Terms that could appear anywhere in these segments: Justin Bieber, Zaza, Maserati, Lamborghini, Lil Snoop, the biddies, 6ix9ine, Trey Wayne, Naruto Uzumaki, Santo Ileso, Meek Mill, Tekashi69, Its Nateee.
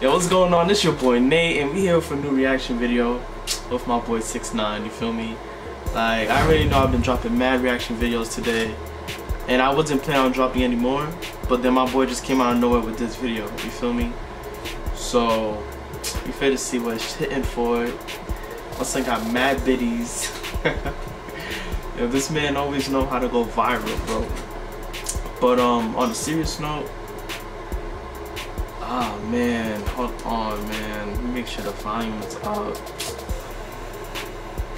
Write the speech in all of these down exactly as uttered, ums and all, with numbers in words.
Yo, what's going on? This your boy Nate, and we here for a new reaction video with my boy six nine. You feel me? Like, I already know I've been dropping mad reaction videos today, and I wasn't planning on dropping any more, but then my boy just came out of nowhere with this video. You feel me? So, you fair to see what it's hitting for. Also, I got mad biddies. Yo, this man always know how to go viral, bro. But um, on a serious note, ah man, hold on man, let me make sure the volume is up.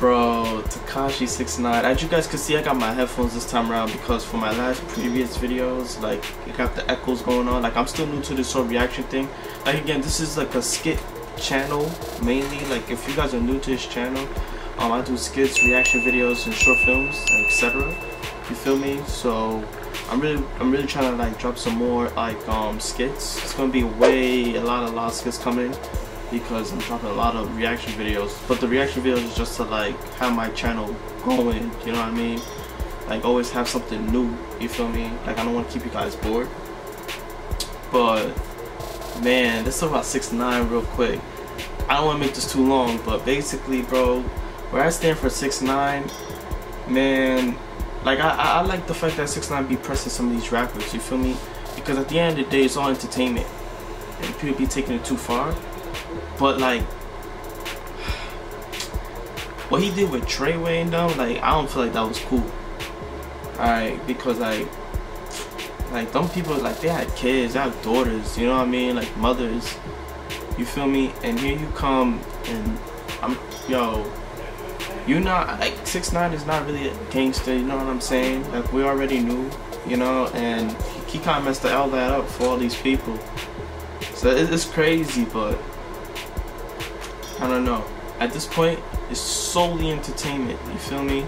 Bro, Tekashi six nine, as you guys can see, I got my headphones this time around because for my last previous videos, like, it got the echoes going on. Like, I'm still new to this whole reaction thing. Like, again, this is like a skit channel mainly. Like, if you guys are new to this channel, um, I do skits, reaction videos, and short films, et cetera. You feel me? So I'm really, I'm really trying to like drop some more like um skits. It's gonna be way a lot, a lot of skits coming because I'm dropping a lot of reaction videos. But the reaction videos is just to like have my channel going. You know what I mean? Like always have something new. You feel me? Like I don't want to keep you guys bored. But man, let's talk about six nine real quick. I don't want to make this too long, but basically, bro, where I stand for six nine, man. Like, I, I, I like the fact that six nine be pressing some of these rappers, you feel me? Because at the end of the day, it's all entertainment. And people be taking it too far. But, like, what he did with Trey Wayne, though, like, I don't feel like that was cool. Alright, because, like, like, them people, like, they had kids, they had daughters, you know what I mean? Like, mothers, you feel me? And here you come, and I'm, yo... You're not, like, six nine is not really a gangster, you know what I'm saying? Like, we already knew, you know, and he, he kind of messed all that up for all these people. So it, it's crazy, but I don't know. At this point, it's solely entertainment, you feel me?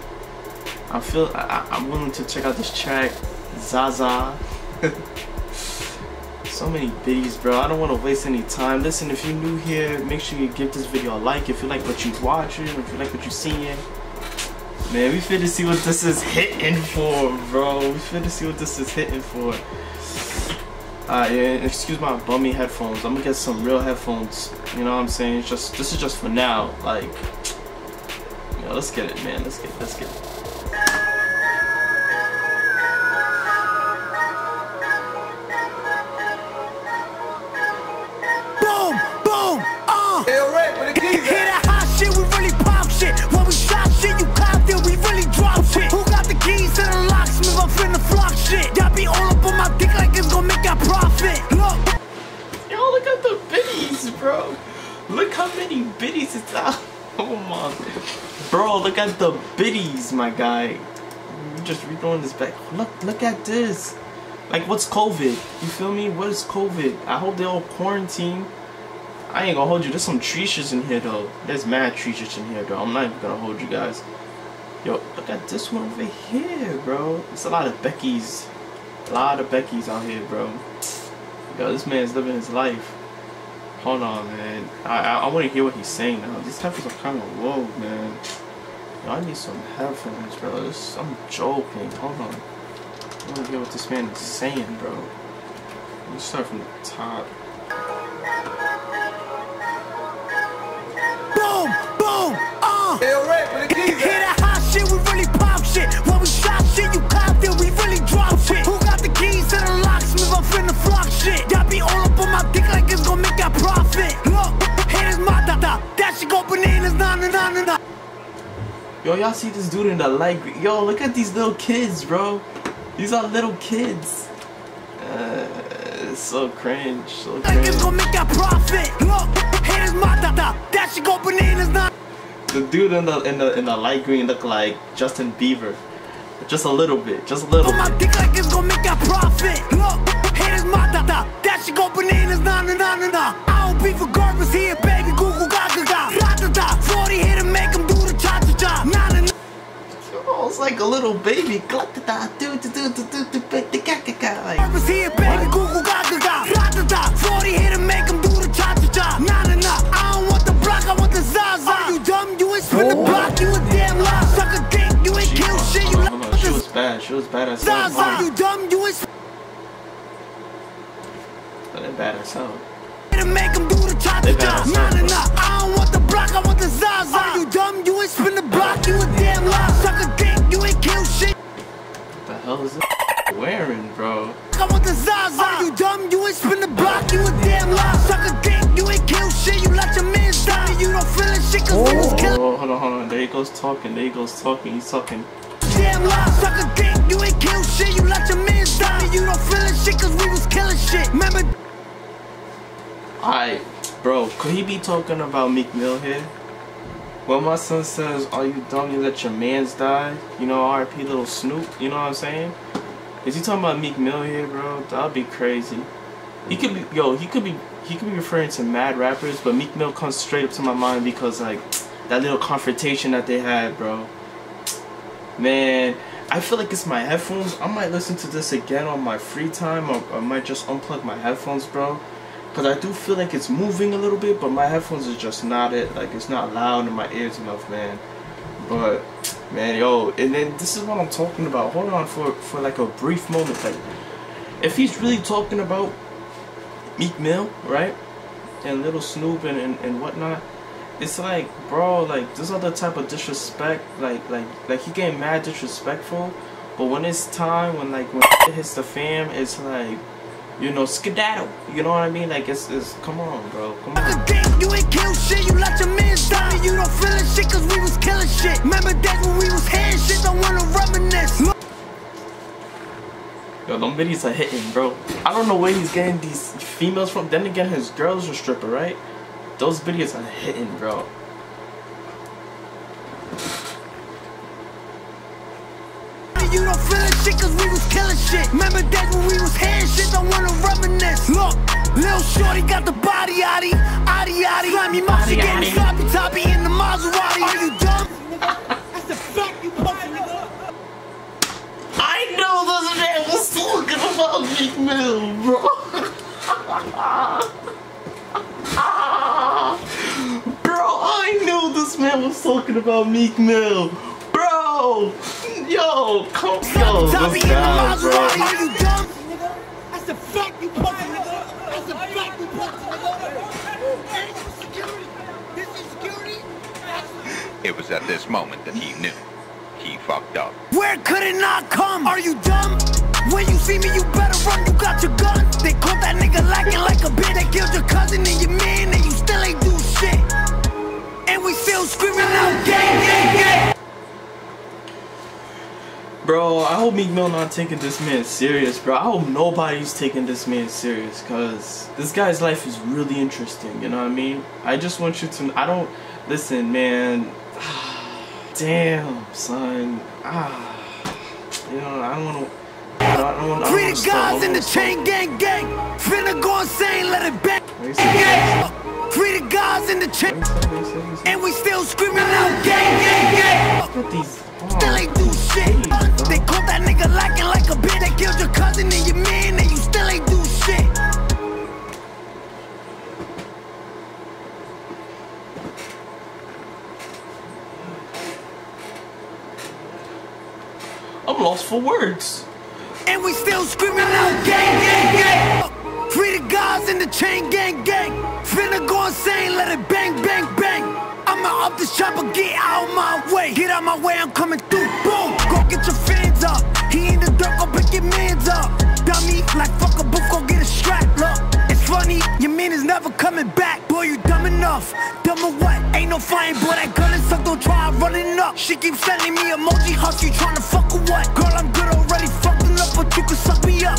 I feel, I, I'm willing to check out this track, Zaza. So many biddies, bro. I don't want to waste any time. Listen, if you're new here, make sure you give this video a like. If you like what you're watching, if you like what you're seeing, man, we finna see what this is hitting for, bro. We finna see what this is hitting for. Alright, yeah, excuse my bummy headphones. I'm gonna get some real headphones. You know what I'm saying? It's just this is just for now. Like, yo, let's get it, man. Let's get, let's get it. Bro, look how many biddies it's out. Oh my, bro, look at the biddies, my guy. You just redoing this back. Look, look at this. Like, what's COVID? You feel me? What is COVID? I hope they all quarantine. I ain't gonna hold you. There's some treasures in here though. There's mad treasures in here though. I'm not even gonna hold you guys. Yo, look at this one over here, bro. It's a lot of Becky's, a lot of Becky's out here, bro. Yo, this man's living his life. Hold on, man. I I, I want to hear what he's saying now. These headphones are kind of low, man. Yo, I need some headphones, bro. This, I'm joking. Hold on. I want to hear what this man is saying, bro. Let me start from the top. Boom, boom, uh. Hey, all right, but it keeps it. Hear that hot shit? We really pop shit. When we shot shit, you popped it. We really drop shit. Who got the keys to the locksmith? I'm finna flock shit. Got me all up on my dick like it's gonna make a profit. Look, here's my dada. That shit go bananas, na na na na na. Yo, y'all see this dude in the light? Yo, look at these little kids, bro. These are little kids. Uh, it's so cringe. So cringe. Like it's gonna make a profit. Look, here's my dada. That shit go bananas, na. The dude in the in the in the light green look like Justin Bieber. Just a little bit, just a little bit. On my dick like it's gonna make a profit. Look, here's my dada. That shit go bananas, na na na na na. I don't be for garbage here, baby. Google gaga gaga. Da da da. forty here to make him do the cha cha cha. Na na na. It's like a little baby. Da da da. Do do do do do do. Gaga gaga. Garbage here, baby. Google gaga gaga. Da da da. forty here to make him do the cha cha cha. Na na na. I don't want the block, I want the Zaza. Are you dumb? You ain't spin the block. You a damn lie. Suck a dick. You ain't kill shit. You. She was bad. She was bad as hell. Are you dumb? You ain't. But that bad as hell. shot the job. Nah, nah, nah, I don't want the block, I want the Zaza. Are you dumb? You ain't spin the block, you a damn lie. Suck a dick, you ain't kill shit. What the hell is this wearing, bro? I want the Zaza. Are you dumb? You ain't spin the block, you a damn lie. Suck a dick, you ain't kill shit. You let your man die, you don't feel that shit, cause oh. niggas kill. Oh, hold on, hold on, there he goes talking, there he goes talking, he's talking. Damn lie, suck a dick, you ain't kill shit. You let your man die, you don't feel that shit, cause we was killing shit. Remember? Alright, bro, could he be talking about Meek Mill here? Well, my son says, are you dumb, you let your mans die? You know, R I P Lil Snoop, you know what I'm saying? Is he talking about Meek Mill here, bro? That'd be crazy. He could be, yo, he could be, he could be referring to mad rappers, but Meek Mill comes straight up to my mind because, like, that little confrontation that they had, bro. Man, I feel like it's my headphones. I might listen to this again on my free time, or I might just unplug my headphones, bro. Because I do feel like it's moving a little bit, but my headphones are just not it. Like, it's not loud in my ears enough, man. But, man, yo, and then this is what I'm talking about. Hold on for, for like, a brief moment. Like, if he's really talking about Meek Mill, right? And Lil Snoop and, and, and whatnot. It's like, bro, like, this other type of disrespect. Like, like, like he getting mad disrespectful. But when it's time, when, like, when it hits the fam, it's like... You know, skedaddle. You know what I mean? Like, it's, it's, come on, bro. Come on. Suck a dick, you ain't kill shit. You let your man die. You don't feel that shit cause we was killing shit. Remember that when we was head shit, don't wanna reminisce. Yo, them videos are hitting, bro. I don't know where he's getting these females from. Then again, his girl's a stripper, right? Those videos are hitting, bro. You don't feel that shit cause we was killing shit. Remember that when we was hand shit, don't wanna reminisce. Look, Lil Shorty got the body oddy, oddy oddy. Slimy Mossy getting sloppy toppy in the Maserati. Are you dumb? That's the fact, you fucking nigga. I know this man was talking about Meek Mill, bro. Bro, I know this man was talking about Meek Mill. Bro! Yo, come on, yo, this guy, bro. That's a fact, you fucking nigga. That's a fact, you fucking nigga. This is security. It was at this moment that he knew. He fucked up. Where could it not come? Are you dumb? When you see me, you better run. You got your gun. They caught that nigga lacking like a bitch. They killed your cousin and your man, and you still ain't do shit. And we still screaming out, gang, gang, gang. Bro, I hope Meek Mill not taking this man serious, bro. I hope nobody's taking this man serious, cause this guy's life is really interesting, you know what I mean? I just want you to, I don't, listen, man. Damn, son. Ah, you know, I don't want to, I don't want to. Three guys stop. In the chain gang gang, finna go insane, let it bang. Three guys in the chain, and we still screaming out gang gang gang. Look at these. Still ain't do shit. They caught that nigga lacking like a bitch. They killed your cousin and your man, and you still ain't do shit. I'm lost for words. And we still screaming out gang, gang, gang. Free the guys in the chain, gang, gang. Finna go insane, let it bang, bang, bang. I'ma up this chopper, get out my way. Get out my way, I'm coming through, boom. Go get your fans up. He in the dirt, go pick your mans up. Dummy, like fuck a booth, go get a strap, look. It's funny, your man is never coming back. Boy, you dumb enough. Dumb or what? Ain't no flying, boy, that gun is suck, don't try running up. She keeps sending me emoji hugs, you tryna fuck or what? Girl, I'm good already, fucking up, but you can suck me up.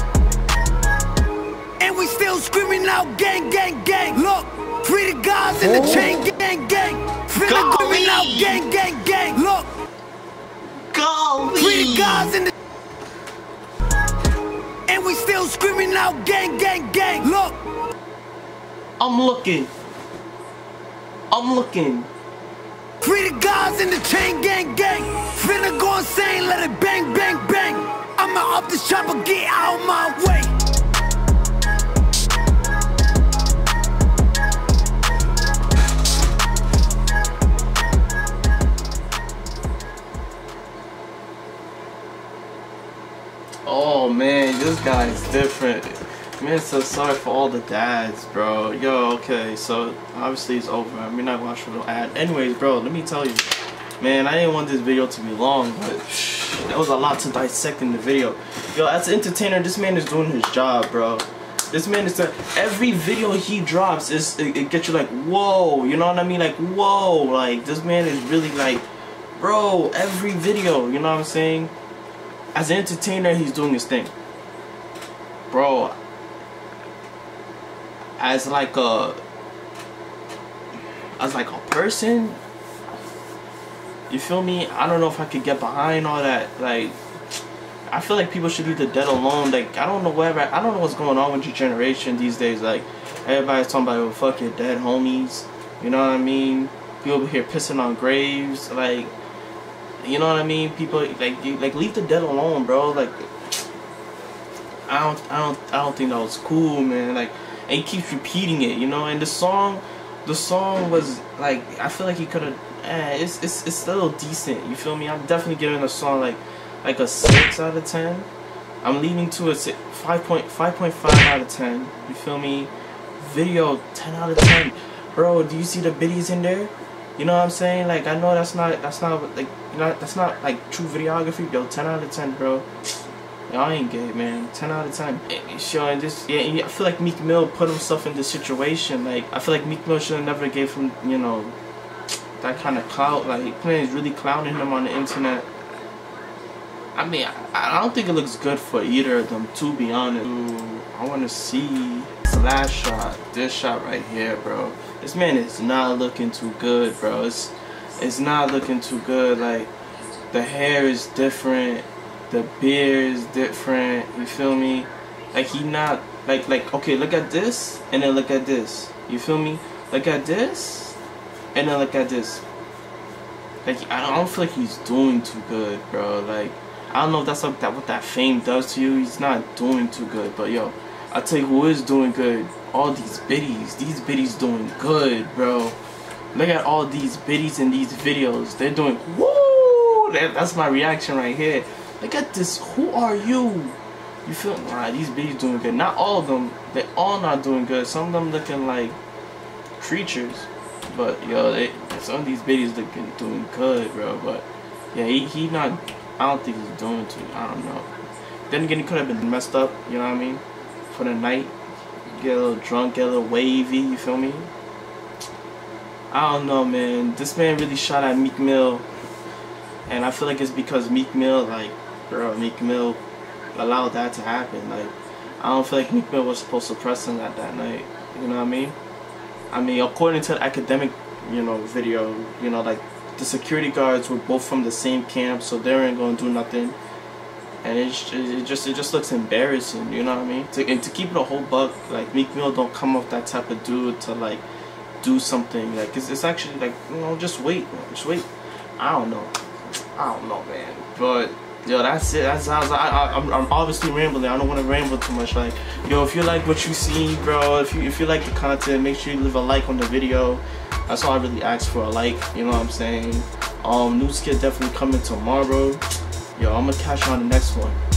And we still screaming out, gang, gang, gang, look. Free the guys in the oh. chain, gang, gang. Finna go me out, gang, gang, gang. Look. Go. Free the guys in the. And we still screaming out, gang, gang, gang. Look. I'm looking. I'm looking. Free the guys in the chain, gang, gang. Finna go insane, let it bang, bang, bang. I'ma up this chopper, get out my way. Oh man, this guy is different. Man, so sorry for all the dads, bro. Yo, okay, so obviously it's over. I mean, not watching no ad. Anyways, bro, let me tell you. Man, I didn't want this video to be long, but psh, there was a lot to dissect in the video. Yo, as an entertainer, this man is doing his job, bro. This man is doing, every video he drops, is it, it gets you like, whoa, you know what I mean? Like, whoa, like, this man is really like, bro, every video, you know what I'm saying? As an entertainer, he's doing his thing. Bro, as like a, as like a person, you feel me? I don't know if I could get behind all that. Like, I feel like people should leave the dead alone. Like, I don't know where, I don't know what's going on with your generation these days. Like, everybody's talking about, oh, fuck your dead homies. You know what I mean? People over here pissing on graves. Like, you know what I mean? People like, you, like, leave the dead alone, bro. Like, I don't, I don't, I don't think that was cool, man. Like, and he keeps repeating it, you know. And the song, the song was like, I feel like he could have. Eh, it's it's it's still decent. You feel me? I'm definitely giving the song like like a six out of ten. I'm leaning to a five point five out of ten. You feel me? Video ten out of ten, bro. Do you see the biddies in there? You know what I'm saying? Like, I know that's not that's not like not, that's not like true videography. Yo, ten out of ten, bro. Y'all ain't gay, man. Ten out of ten. Sure, and this, yeah. And I feel like Meek Mill put himself in this situation. Like, I feel like Meek Mill should have never gave him, you know, that kind of clout. Like, playing is really clowning him on the internet. I mean, I, I don't think it looks good for either of them, to be honest. Ooh, I want to see this last shot, this shot right here, bro. This man is not looking too good, bro. It's, it's not looking too good. Like, the hair is different, the beard is different. You feel me? Like, he not like like okay. Look at this, and then look at this. You feel me? Look at this. And then look at this. Like, I don't feel like he's doing too good, bro. Like, I don't know if that's what that, what that fame does to you. He's not doing too good. But yo, I tell you who is doing good. All these biddies. These biddies doing good, bro. Look at all these biddies in these videos. They're doing, woo! That, that's my reaction right here. Look at this. Who are you? You feel, nah, these biddies doing good. Not all of them. They all not doing good. Some of them looking like creatures. But yo, they, some of these biddies looking doing good, bro. But yeah, he he not. I don't think he's doing too. I don't know. Then again, he could have been messed up. You know what I mean? For the night, get a little drunk, get a little wavy. You feel me? I don't know, man. This man really shot at Meek Mill, and I feel like it's because Meek Mill, like, bro, Meek Mill allowed that to happen. Like, I don't feel like Meek Mill was supposed to press him at that night. You know what I mean? I mean, according to the academic, you know, video, you know, like, the security guards were both from the same camp, so they weren't gonna do nothing, and it, it just it just looks embarrassing, you know what I mean? To, and to keep it a whole buck, like, Meek Mill don't come off that type of dude to like do something like it's, it's actually like, you know, just wait, just wait. I don't know, I don't know, man. But yo, that's it. That's Zaza. I, I, I'm, I'm obviously rambling. I don't want to ramble too much. Like, yo, if you like what you see, bro, if you if you like the content, make sure you leave a like on the video. That's all I really ask for, a like. You know what I'm saying? Um, new skit definitely coming tomorrow. Yo, I'm gonna catch you on the next one.